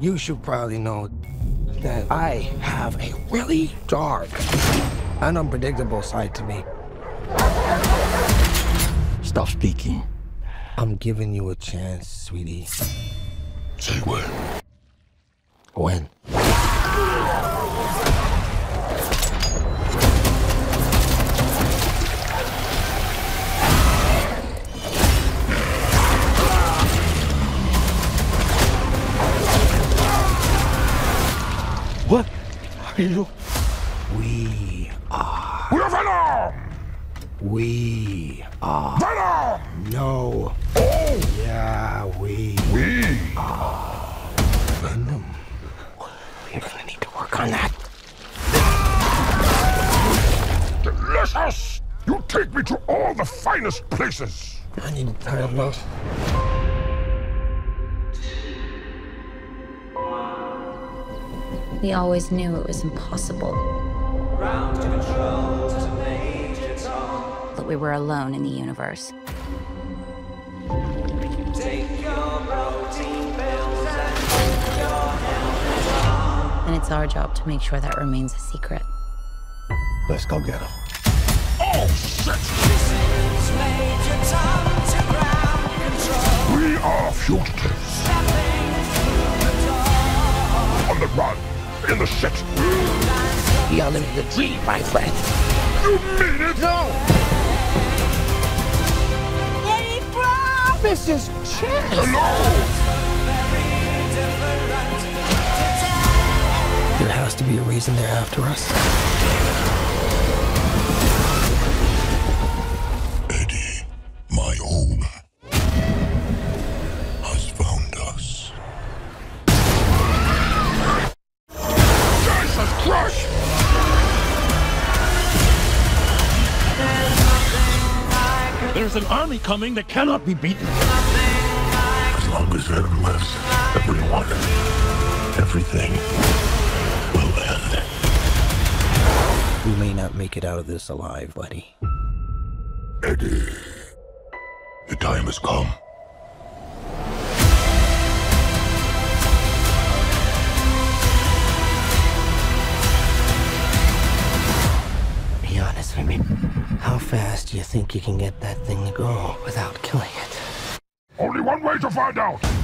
You should probably know that I have a really dark and unpredictable side to me. Stop speaking. I'm giving you a chance, sweetie. Say when. When? What are you? We are. We are Venom! We are. Venom! No. Oh! Yeah, we are. Venom. We're gonna need to work on that. Delicious! You take me to all the finest places! I need a tired mouth. We always knew it was impossible. That we were alone in the universe. Take your protein pills and it's our job to make sure that remains a secret. Let's go get him. Oh, shit! We are fugitives. On the run. In the shit. You're living the dream, my friend. You mean it? No! Eddie, bro! Mrs. Chess! Hello! There has to be a reason they're after us. Eddie, my own, has found us. Crush! There's an army coming that cannot be beaten. As long as Venom lives, everyone, everything will end. We may not make it out of this alive, buddy. Eddie, the time has come. I mean, how fast do you think you can get that thing to go without killing it? Only one way to find out!